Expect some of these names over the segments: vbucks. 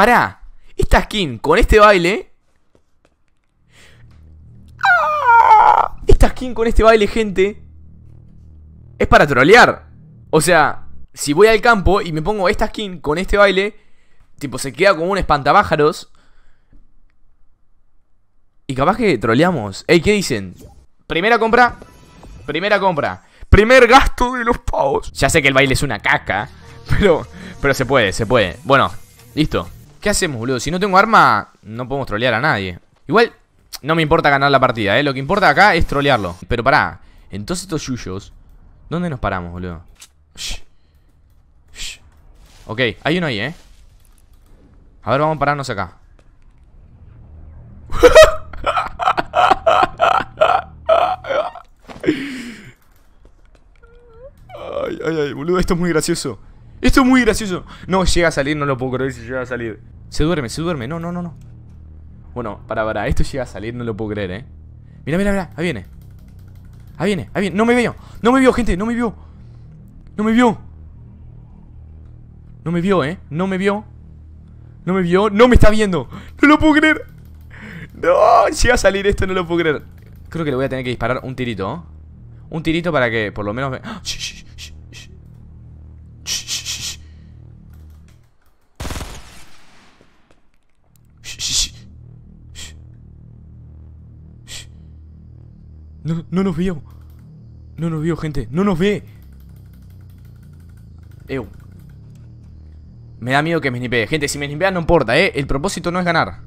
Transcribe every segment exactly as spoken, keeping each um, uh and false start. Pará, esta skin con este baile. Esta skin con este baile, gente, es para trolear. O sea, si voy al campo y me pongo esta skin con este baile, tipo, se queda como un espantapájaros. Y capaz que troleamos. Ey, ¿qué dicen? Primera compra. Primera compra. Primer gasto de los pavos. Ya sé que el baile es una caca, pero, pero se puede, se puede. Bueno, listo. ¿Qué hacemos, boludo? Si no tengo arma, no podemos trolear a nadie. Igual, no me importa ganar la partida, ¿eh? Lo que importa acá es trolearlo. Pero pará, en todos estos yuyos, ¿dónde nos paramos, boludo? Shh. Shh. Ok, hay uno ahí, ¿eh? A ver, vamos a pararnos acá. Ay, ay, ay, boludo, esto es muy gracioso. Esto es muy gracioso. No, llega a salir, no lo puedo creer si llega a salir. Se duerme, se duerme, no, no, no, no. Bueno, para, para, esto llega a salir, no lo puedo creer, eh. Mirá, mirá, mirá, ahí viene. Ahí viene, ahí viene, no me veo. No me vio, gente, no me vio. No me vio. No me vio, eh, no me vio. No me vio, no me está viendo. No lo puedo creer. No, llega a salir esto, no lo puedo creer. Creo que le voy a tener que disparar un tirito, ¿no? Un tirito para que por lo menos me... ¡Ah! ¡Shh, shh, shh, shh! No, no nos vio. No nos vio, gente. No nos ve. Ew. Me da miedo que me snipee. Gente, si me snipea no importa, ¿eh? El propósito no es ganar.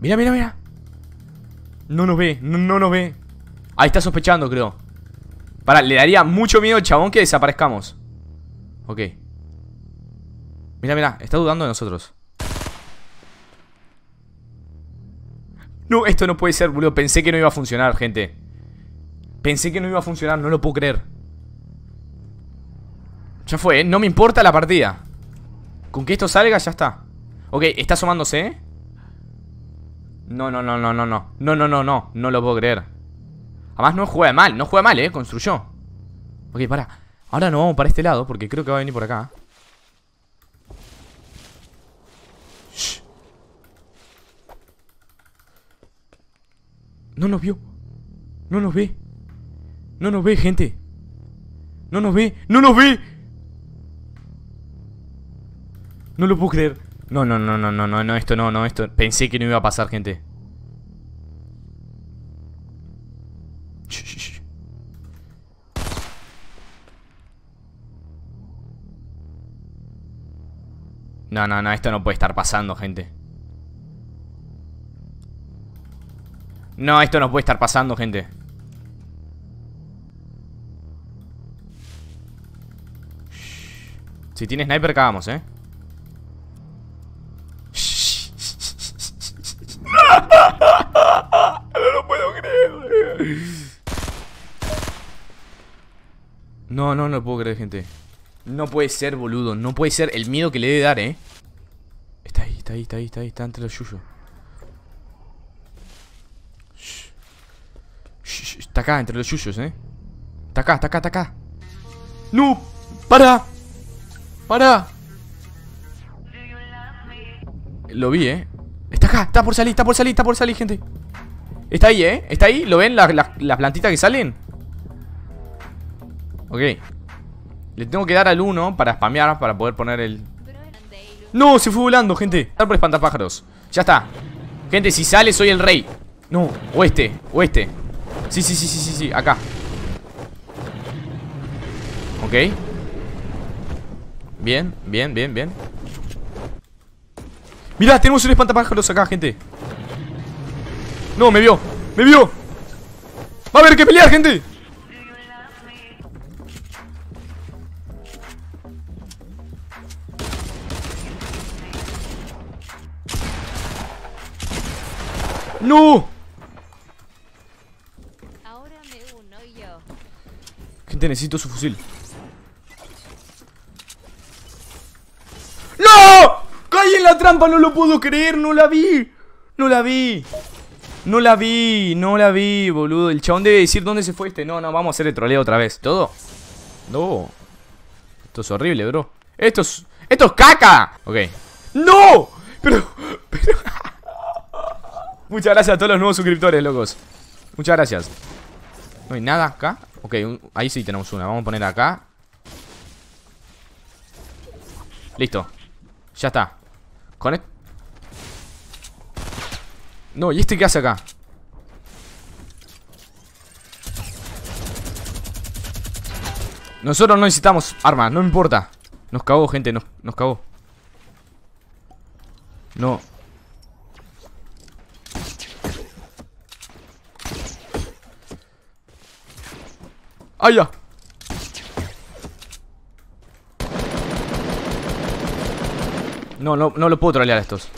Mira, mira, mira. No nos ve. No, no nos ve. Ahí está sospechando, creo. Pará, le daría mucho miedo al chabón que desaparezcamos. Ok. Mira, mira, está dudando de nosotros. No, esto no puede ser, boludo. Pensé que no iba a funcionar, gente. Pensé que no iba a funcionar, no lo puedo creer. Ya fue, ¿eh? No me importa la partida. Con que esto salga, ya está. Ok, está asomándose, ¿eh? No, no, no, no, no, no. No, no, no, no, no lo puedo creer. Además no juega mal, no juega mal, eh, construyó. Ok, para. Ahora nos vamos para este lado porque creo que va a venir por acá. Shh. No nos vio. No nos ve. No nos ve, gente. No nos ve, no nos ve. No lo puedo creer. No, no, no, no, no, no, no, esto no, no, esto. Pensé que no iba a pasar, gente. No, no, no, esto no puede estar pasando, gente. No, esto no puede estar pasando, gente. Si tiene sniper, cagamos, eh. No lo puedo creer. No, no, no lo puedo creer, gente. No puede ser, boludo. No puede ser el miedo que le debe dar, eh. Está ahí, está ahí, está ahí, está ahí. Está entre los yuyos. Shh. Shh, está acá, entre los yuyos, eh. Está acá, está acá, está acá. ¡No! ¡Para! ¡Para! Lo vi, eh. Está acá, está por salir, está por salir, está por salir, gente. Está ahí, eh. Está ahí, ¿lo ven? Las la, la plantitas que salen. Ok. Le tengo que dar al uno para spamear, para poder poner el... ¡No! Se fue volando, gente. Está por espantapájaros. Ya está. Gente, si sale, soy el rey. No, o este, o este. Sí, sí, sí, sí, sí, sí, acá. Ok. Bien, bien, bien, bien. Mirá, tenemos un espantapájaros acá, gente. No, me vio, me vio. Va a haber que pelear, gente. ¡No! Ahora me uno yo. Gente, necesito su fusil. ¡No! ¡Caí en la trampa! No lo puedo creer, no la vi. No la vi. No la vi, no la vi, boludo. El chabón debe decir dónde se fue este. No, no, vamos a hacer el troleo otra vez. ¿Todo? No. Esto es horrible, bro. Esto es... ¡Esto es caca! Ok. ¡No! Pero... pero... Muchas gracias a todos los nuevos suscriptores, locos. Muchas gracias. No hay nada acá. Ok, un... ahí sí tenemos una. Vamos a poner acá. Listo. Ya está. Con esto... No, ¿y este qué hace acá? Nosotros no necesitamos armas, no importa. Nos cagó, gente, nos, nos cagó. No. ¡Ay, ya! No, no, no lo puedo trolear a estos.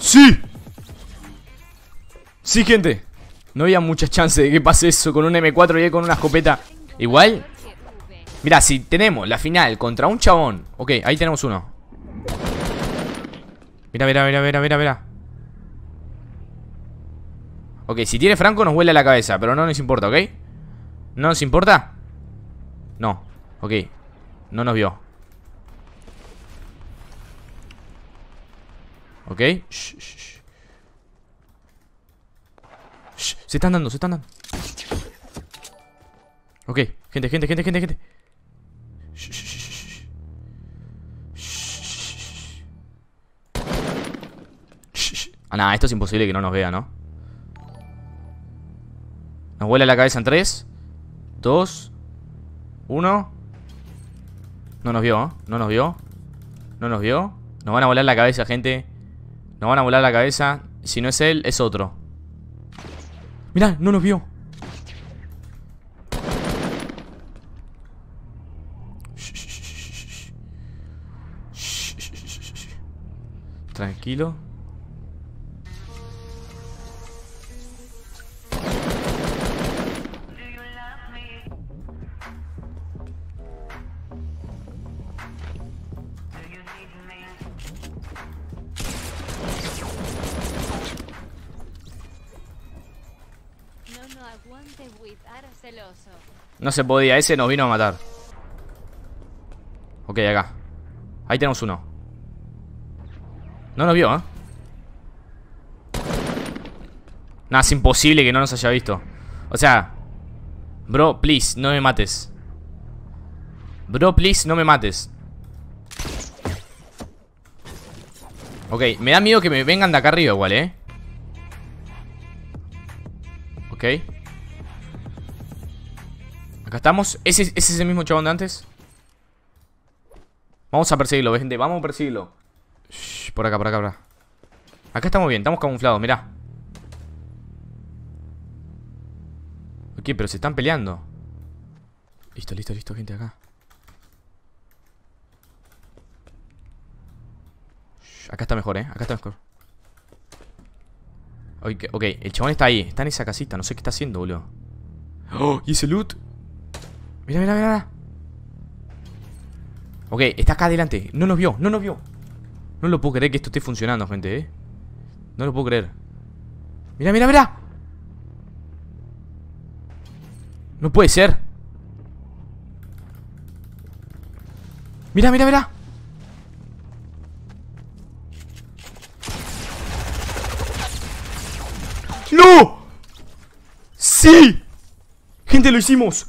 ¡Sí! Sí, gente. No había mucha chance de que pase eso con un eme cuatro y él con una escopeta. Igual. Mirá, si tenemos la final contra un chabón. Ok, ahí tenemos uno. Mirá, mirá, mirá, mirá, mirá, mirá. Ok, si tiene Franco nos huele a la cabeza, pero no nos importa, ¿ok? ¿No nos importa? No, ok. No nos vio. Ok. Shh, shh. Shh. Se están dando, se están dando. Ok, gente, gente, gente, gente, gente. Shh, shh, shh. Shh. Shh. Ah, nada, esto es imposible que no nos vea, ¿no? Nos vuela la cabeza en tres, dos, uno. No nos vio, ¿eh? No nos vio. No nos vio. Nos van a volar la cabeza, gente. Nos van a volar la cabeza. Si no es él, es otro. Mirá, no nos vio. Tranquilo. No se podía, ese nos vino a matar. Ok, acá. Ahí tenemos uno. No nos vio, ¿eh? Nada, es imposible que no nos haya visto. O sea, bro, please, no me mates. Bro, please, no me mates. Ok, me da miedo que me vengan de acá arriba igual, ¿eh? Ok. Acá estamos. ¿Ese, ese es el mismo chabón de antes? Vamos a perseguirlo, gente. Vamos a perseguirlo. Shh, por acá, por acá, por acá. Acá estamos bien. Estamos camuflados, mirá. Ok, pero se están peleando. Listo, listo, listo, gente, acá. Shh, acá está mejor, eh. Acá está mejor. Okay, ok, el chabón está ahí. Está en esa casita. No sé qué está haciendo, boludo. ¡Oh! ¿Y ese loot? Mira, mira, mira. Ok, está acá adelante. No nos vio, no nos vio. No lo puedo creer que esto esté funcionando, gente, eh. No lo puedo creer. Mira, mira, mira. No puede ser. Mira, mira, mira. ¡No! ¡Sí! Gente, lo hicimos.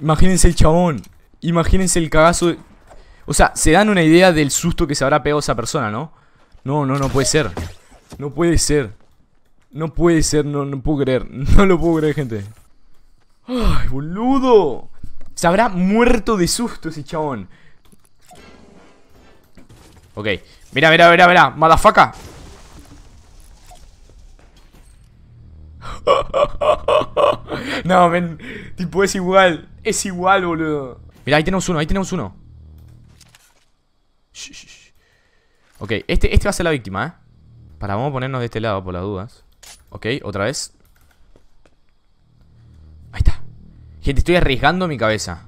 Imagínense el chabón. Imagínense el cagazo de... O sea, se dan una idea del susto que se habrá pegado esa persona, ¿no? No, no, no puede ser. No puede ser. No puede ser, no, no puedo creer. No lo puedo creer, gente. Ay, boludo. Se habrá muerto de susto ese chabón. Ok, mirá, mirá, mirá, mirá. Madafaca. No, men. Tipo, es igual. Es igual, boludo. Mira, ahí tenemos uno, ahí tenemos uno. Shh, shh. Ok, este, este va a ser la víctima, eh. Para, vamos a ponernos de este lado por las dudas. Ok, otra vez. Ahí está. Gente, estoy arriesgando mi cabeza.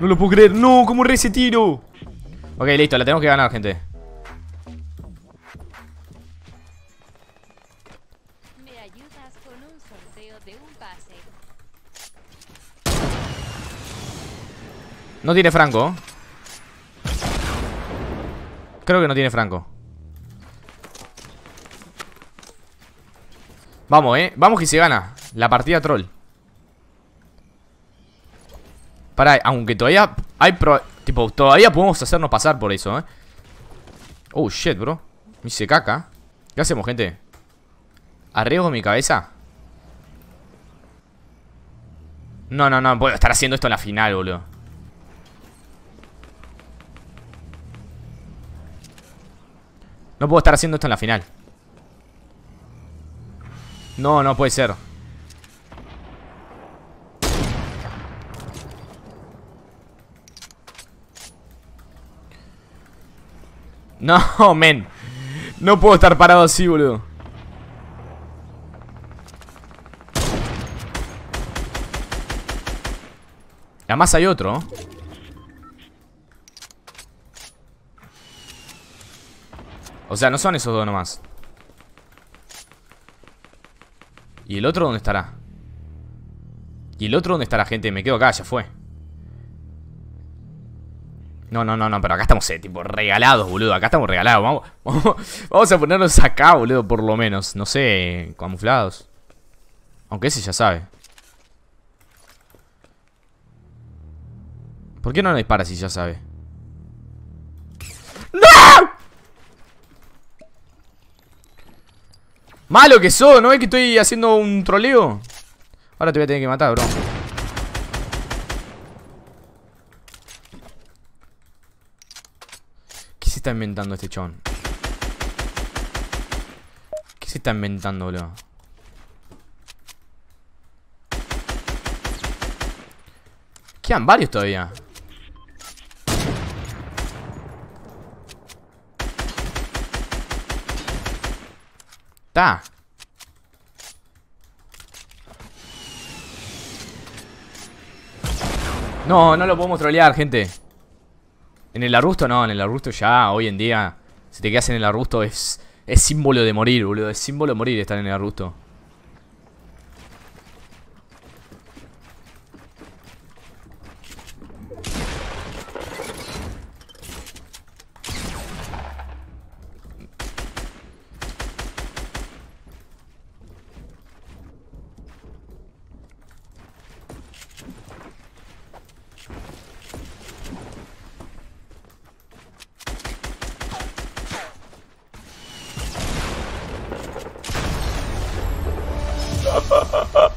No lo puedo creer. No, ¿cómo erré ese tiro? Ok, listo, la tenemos que ganar, gente. Me ayudas con un sorteo de un pase. No tiene Franco. Creo que no tiene Franco. Vamos, eh. Vamos que se gana la partida troll. Pará, aunque todavía hay pro... Tipo, todavía podemos hacernos pasar por eso, eh. Oh, shit, bro. Me hice caca. ¿Qué hacemos, gente? ¿Arriesgo mi cabeza? No, no, no. Puedo estar haciendo esto en la final, boludo. No puedo estar haciendo esto en la final. No, no puede ser. No, men. No puedo estar parado así, boludo. Además hay otro. O sea, no son esos dos nomás. ¿Y el otro dónde estará? ¿Y el otro dónde estará, gente? Me quedo acá, ya fue. No, no, no, no, pero acá estamos, eh, tipo, regalados, boludo. Acá estamos regalados. Vamos, vamos, vamos a ponernos acá, boludo, por lo menos. No sé, camuflados. Aunque ese ya sabe. ¿Por qué no nos dispara si ya sabe? ¡No! Malo que sos, ¿no ves que estoy haciendo un troleo? Ahora te voy a tener que matar, bro. ¿Qué se está inventando este chabón? ¿Qué se está inventando, boludo? Quedan varios todavía. Ta. No, no lo podemos trolear, gente. En el arbusto no, en el arbusto ya, hoy en día. Si te quedas en el arbusto es, es símbolo de morir, boludo. Es símbolo de morir estar en el arbusto. Ha ha ha ha!